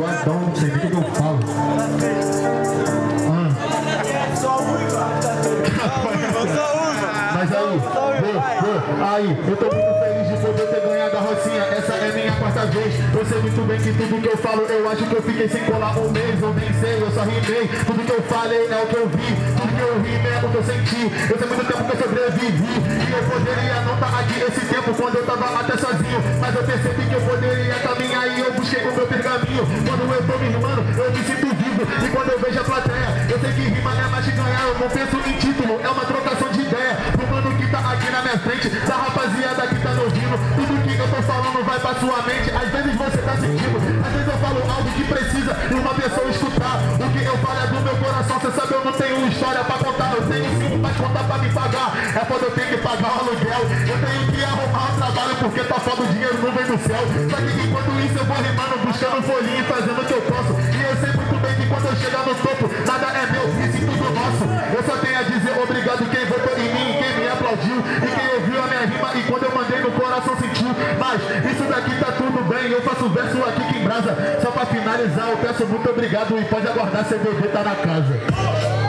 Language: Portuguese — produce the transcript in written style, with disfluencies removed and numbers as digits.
suadão, não sei o que eu falo. Mas aí, eu tô muito feliz de poder ter ganhado a Rocinha. Essa é minha quarta vez. Eu sei muito bem que tudo que eu falo, eu acho que eu fiquei sem colar um mês. Eu nem sei, eu só rimei. Tudo que eu falei é o que eu vi. Tudo que eu rimei é o que eu senti. Eu sei muito tempo que eu sobrevivi. E eu poderia não estar aqui esse tempo quando eu tava até sozinho. Mas eu percebi que eu poderia caminhar e eu busquei o meu pergaminho. Quando eu tô me rimando, eu me sinto vivo. E quando eu vejo a plateia, eu sei que rima é mais de ganhar. Eu não penso em título, é uma trocação de ideia. Aqui na minha frente, da rapaziada que tá me ouvindo, tudo que eu tô falando vai pra sua mente. Às vezes você tá sentindo, às vezes eu falo algo que precisa de uma pessoa escutar. O que eu falo é do meu coração, cê sabe, eu não tenho história pra contar. Eu tenho sim pra contar pra me pagar, é quando eu tenho que pagar o aluguel. Eu tenho que arrumar o trabalho porque tá foda, o dinheiro não vem do céu. Só que enquanto isso eu vou rimando, buscando folhinha e fazendo o que eu posso. E eu sei muito bem que quando eu chegar no topo, nada é meu, isso é tudo nosso. Eu só tenho a dizer obrigado quem votou em mim, quem me aplaudiu. E quem ouviu a minha rima e quando eu mandei no coração sentiu. Mas isso daqui tá tudo bem, eu faço verso aqui que em brasa. Só pra finalizar eu peço muito obrigado e pode aguardar, seu bebê tá na casa.